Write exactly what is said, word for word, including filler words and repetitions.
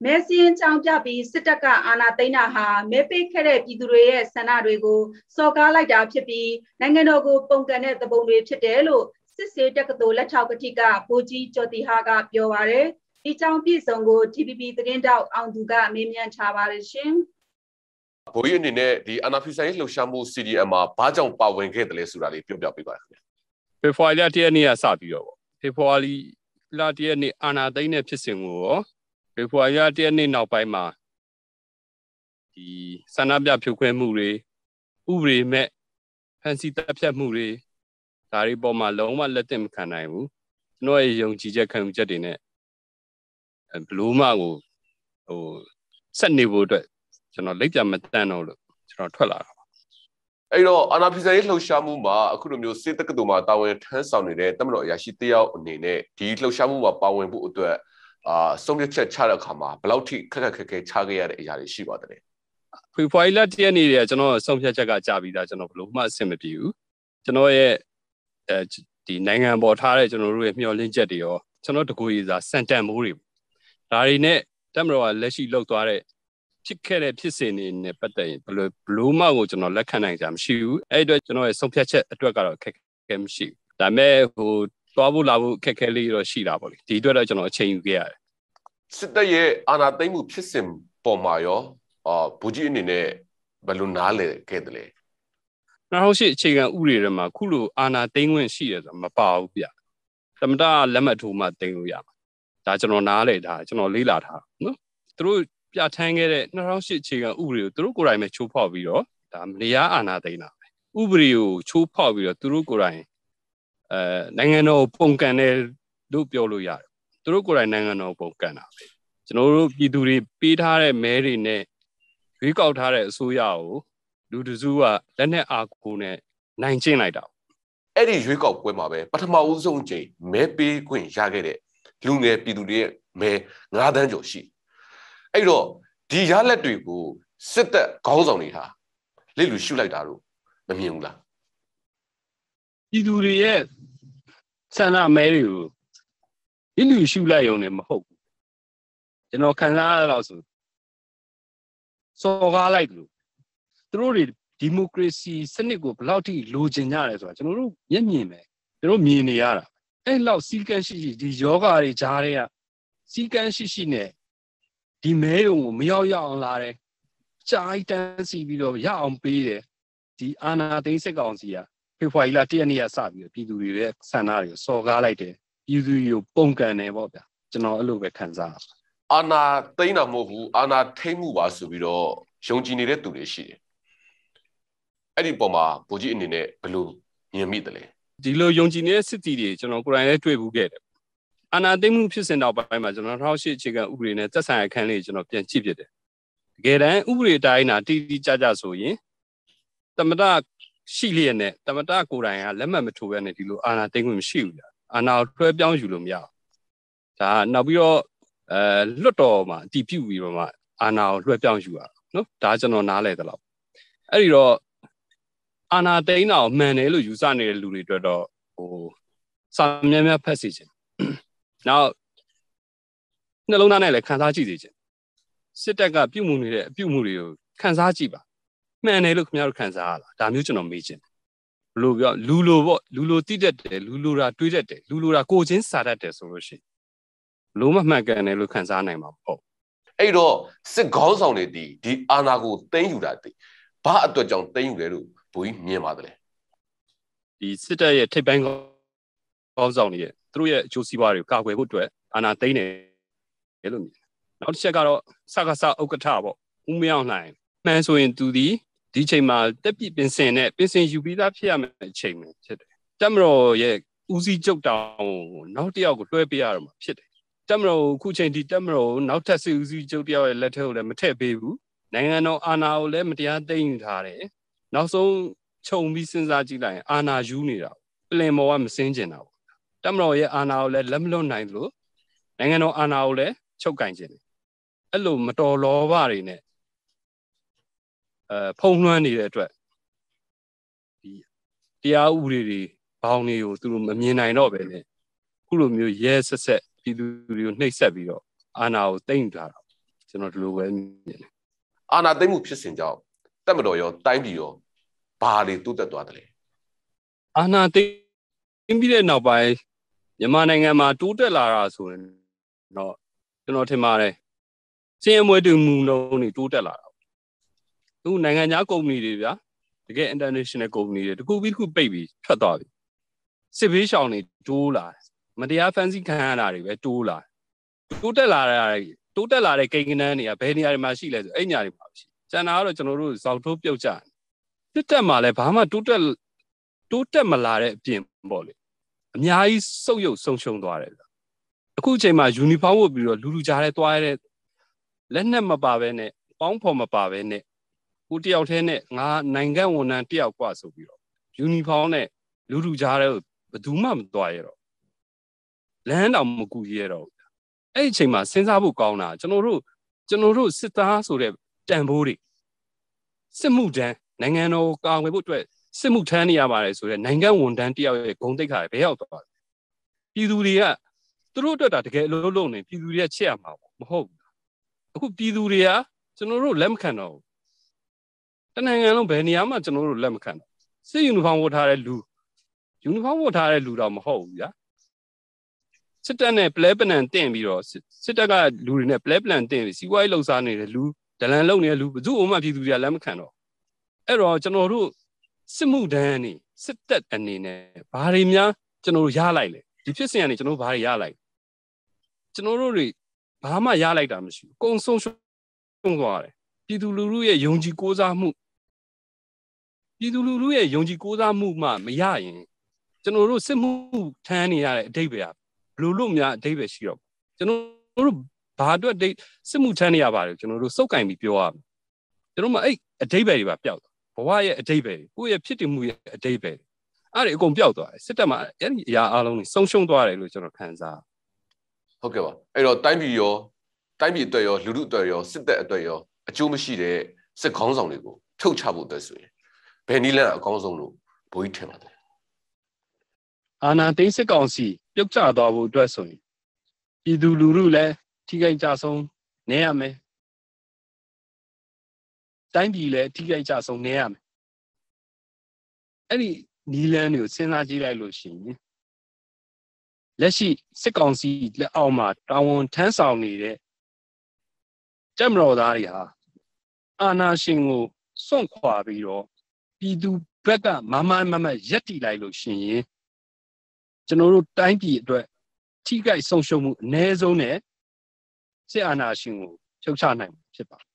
Messi Changjabi Sitaka Anatainaha Mepe Kere Pidure Sanarego Soka like Dapi Nanganogo Pongane the Bombe Chedelo Sisi Takadola Chaukatika Puji Chotihaga Piovare Ichang Pisongo T B B the Gendout Anduga Mimian Chavarishim Boyunine the Anafisa Lushamu C D M R Pajang Powing Gate Lesurali Pubia Piga. Before that year near Savio, before that year near Anadaina Pisingo. Before you are turning now by ma, the Sanabia Puque Mure, Uri met Fancy Tapia Mure, Tariboma Loma let them can I move. No young Jija can jet in it. And Bluma will, oh, Sunday would not let them at ten or twelve. I know an officer Shamuma, a Kurumio Sitakaduma Tower, ten sound in it, Tamro Yashitia, Nene, Titlo Shamuma Power and Butter. Uh, some of the Chara Kama, Blauti, Kakaka, Chagia, Yarishiba. We pilot the area, General Sompia Jagajabi, that's an of Luma Cemetery. Genoa, the Nangan Botare, General Mio Linjadio, Tonotoku is a Santa Murim. Larine, Tamro, Leshi Lotare, Chicare Pissin in Pate, Bluma, which no Lacan exam shoe, Edward Genoa Sompia, a drugger, Kakem shoe. Dame who Labu Kakeli or Shiraboli, the directional chain gear. Sit the year, Anademu Pissim, Pomayo, or Pujinine, Balunale, Kedle. Now she chicken Urirama, Kulu, Anna Denguin Shears, Mapavia. Tamda Lamatuma Denguia. Dajanonale, Dajanol Lilata. No? Through Piatangere, now she chicken Uri, Drukurime Chupavio, Damlia Anadena. Ubriu, Chupavio, Drukurine. Uh, Nangano Poncanel Dupioluya, Drukura Nangano Poncana. Snow Piduri Pitare Merine, Ricoutare Suyao, Duduzua, Lene Akune, nineteen night out. Eddie Rico Quemabe, but Mauzonje, maybe Queen Jagere, Lune Pidure, may Nadan Joshi. Edo, Dialetrico, sit the cause on her. Little Shuladaru, the Miungla. Iduriye, sana Mario. Ilu shula yone maho. Eno kana lasu. So ga like lu. Through democracy, Senegal Lauti Lujinyare so. Jeno yemi me. Jeno mini yara. Eh lao sikan shi di yoga ri jare ya. Sikan shi shi ne. Di meyo miao yao lare. Chai tan si bilo yao pide. Di ana de se gaonsia. Before I let any asabio, Pidu Sanario, so galate, you do your bunker and water, General Luke Kansas. Anna Dana Mohu, Anna Temuba Subido, Shongini to the she. Edipoma, Pujinine, Blue, near Midley. Dilo Yongine City, General Grant will get it. Anna Demu Pissin out by my general house, chicken Urina, that's a can legion of the Chibit. Get an Uri Dina, Didi Jajasoye. Tamadak. Shilian, Tamata Kuranga, Lemma to Venetilu, Anna Tengum Shield, and now twelve down Julumia. Nabio Lotoma, D P Roma, and now twelve down Jua, no, Tajan on Aletalo. Eriro Anna Dana, Manelu Usani Lurido, or some Nema passage. Now Nalonale Kansaji. Sitaka Pumuri, Pumurio, Kansajiba. Man, I look near Kansala, Damutuno Major. Lulu, Lulu, Lulu, Tidete, Lulura, Twidete, Lulura goes inside at the solution. Luma Magan, I look Kansanema. Edo, sit goes on it, the Anago, thank you that day. Part the John Tang Veru, Puy near Madre. The sitter a tabango goes on here, through a Josivari, Kawe Woodway, and Atene. Not Shagaro, Sagasa Okatabo, Umia online. Man, so into the D J Mal, the people saying it, business you be that Piam achievement. Tamro, ye, Uzi joke down, not the old Piarm, shit. Tamro, Kuchen di Tamro, now Tassi Uzi Jodia, let her the Matebu, Nangano, Anna, Lematia, Dane, now so Chong Missin Zaji, Anna Junior, blame or I'm singing now. Tamro, ye, Anna, let Lemlo Nilo, Nangano, Anna, let Chokanjin. Hello, Matolo, Varine. Uh, Ponguani that way. The Auri, Pownio through Mamina Nobel. Kulum, yes, I said, Pidu, next Sabio, and our danger. ကျွန်တော်ဒီလိုပဲမြင်တယ်အာဏာသိမ်းမှုဖြစ်စဉ်ကြောင့်တက်မတော်ရောတိုင်းပြည်ရောဘာတွေတိုးတက်သွားတယ်လဲအာဏာသိမ်းပြီးတဲ့နောက်ပိုင်းမြန်မာနိုင်ငံမှာတိုးတက်လာတာဆိုရင်တော့ကျွန်တော်ထင်ပါတယ်စင်အမွေတူမှုလုံးတွေတိုးတက်လာတာသူနိုင်ငံခြားကုမ္ပဏီတွေဗျာတကယ် international ကုမ္ပဏီတွေတစ်ခုပြီးတစ်ခုပိတ်ပြီးထွက်သွားပြီစစ်ဘေးရှောင်တွေတိုးလာမတရားဖန်ဆီးခံရတာတွေပဲတိုးလာတိုးတက်လာတာတိုးတက်လာတဲ့ကိန်းကဏန်းတွေကဘယ်နေရာတွေမှာရှိလဲဆိုအဲ့ညတွေမှာရှိကျန်တာကတော့ကျွန်တော်တို့ဇောက်ထိုးပြုတ်ကြတက်တက်မှာလဲဘာမှတိုးတက်တိုးတက်မလာတဲ့အပြင်ပေါ့လေအများကြီးစုပ်ယုပ်ဆုံးရှုံးသွားတယ်အခုအချိန်မှာ uniform ဝတ်ပြီးတော့လူလူကြားထဲသွားရတဲ့လက်နဲ့မပါဘဲနဲ့ပေါင်းဖော်မပါဘဲနဲ့ကိုတယောက်ထဲနဲ့ငါနိုင်ငံဝန်ထမ်းတယောက်กว่าဆိုပြီးတော့ uniform နဲ့လူလူကြားထဲကိုဘယ်သူမှမသွားရတော့လမ်းတောင်မကူရတော့အဲ့ဒီအချိန်မှာစဉ်းစားဖို့ကောင်းတာကျွန်တော်တို့ကျွန်တော်တို့စစ်သားဆိုတဲ့တန်ဖိုးတွေစစ်မှုထမ်းနိုင်ငံတော်ကာကွယ်ဖို့အတွက်စစ်မှုထမ်းနေရပါတယ်ဆိုတဲ့နိုင်ငံဝန်ထမ်းတယောက်ရဲ့ဂုဏ်သိက္ခာတွေဘယ်ရောက်သွားလဲပြည်သူတွေကသူတို့အတွက်တာတကယ်အလုံးလုံးနေပြည်သူတွေကချစ်ရမှာမဟုတ်ဘူးအခုပြည်သူတွေကကျွန်တော်တို့လက်မခံတော့ဘူးတနိုင်ငံလုံးဘယ်နေရာမှာကျွန်တော်တို့လက်မခံတော့စစ်ယူနီဖောင်းဝတ်ထားတဲ့လူယူနီဖောင်းဝတ်ထားတဲ့လူတော့မဟုတ်ဘူးညာစစ်တပ်နဲ့ပလဲပလန်တင့်ပြီးတော့စစ်တပ်ကလူတွေနဲ့ပလဲပလန်တင့်ပြီးစီးပွားရေးလှုပ်ရှားနေတဲ့လူဒလန်လုပ်နေတဲ့လူဘယ်သူ့အုံမှပြည်သူတွေကလက်မခံတော့အဲ့တော့ကျွန်တော်တို့စစ်မှုထမ်းအနေစစ်တပ်အနေနဲ့ဘာတွေများကျွန်တော်တို့ရလိုက်လဲဒီဖြစ်စဉ်ကနေကျွန်တော်ဘာတွေရလိုက်ကျွန်တော်တို့တွေဘာမှရလိုက်တာမရှိဘူးအကုန်ဆုံးရှုံးသွားတယ်ပြည်သူလူထုရဲ့ယုံကြည်ကိုးစားမှုပြည်သူလူထုရဲ့ယုံကြည်ကိုးစားမှုမှမရရင်ကျွန်တော်တို့စစ်မှုထမ်းနေရတဲ့အဓိပ္ပာယ်လူလို့များအဓိပ္ပာယ်ရှိတော့ကျွန်တော်တို့ဘာအတွက်ဒိတ်စစ်မှုထမ်းနေရပါလဲကျွန်တော်တို့စုပ်ကင်ပြီးပြောရမယ်ကျွန်တော်မအဲ့အဓိပ္ပာယ်တွေပါပျောက်သွားဘဝရဲ့အဓိပ္ပာယ်ကိုယ့်ရဲ့ဖြစ်တည်မှုရဲ့အဓိပ္ပာယ်အဲ့ဒီအကုန်ပျောက်သွားတယ်စစ်တပ်မှာအဲ့ဒီအရာအားလုံးကြီးဆုံးရှုံးသွားတယ်လို့ကျွန်တော်ခံစားဟုတ်ကဲ့ပါအဲ့တော့တိုင်းပြည်ရောတိုင်းပြည်အတွက်ရောလူလူအတွက်ရောစစ်တပ်အတွက်ရောအကျိုးမရှိတဲ့စစ်ခေါင်းဆောင်တွေကိုထုတ်ချဖို့အတွက်ဆိုရင်ဘယ်နည်းလမ်းအကောင်းဆုံးလို့ဘိုးကြီးထင်ပါတယ်အာဏာသိမ်းစစ်ကောင်စီပြုတ်ကျသွားဖို့အတွက်ဆိုရင်ပြည်သူလူထုလည်းထိခိုက်ကြဆုံးနေရမယ်တိုင်းပြည်လည်းထိခိုက်ကြဆုံးနေရမယ်အဲ့ဒီနီလန်းတွေကိုစဉ်းစားကြည့်လိုက်လို့ရှိရင်လက်ရှိစစ်ကောင်စီလက်အောက်မှာတာဝန်ထမ်းဆောင်နေတဲ့တပ်မတော်သားတွေဟာအာဏာရှင်ကိုစွန့်ခွာပြီးတော့ပြည်သူဘက်ကမမမမရက်တီလိုက်လို့ရှိရင်ကျွန်တော်တို့တိုင်းပြည်အတွက်ထိခိုက်ဆုံးရှုံးမှုအနည်းဆုံးနဲ့စစ်အာဏာရှင်ကိုဖြုတ်ချနိုင်မှာဖြစ်ပါတယ်